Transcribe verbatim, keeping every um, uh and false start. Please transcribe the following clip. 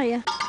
kaya?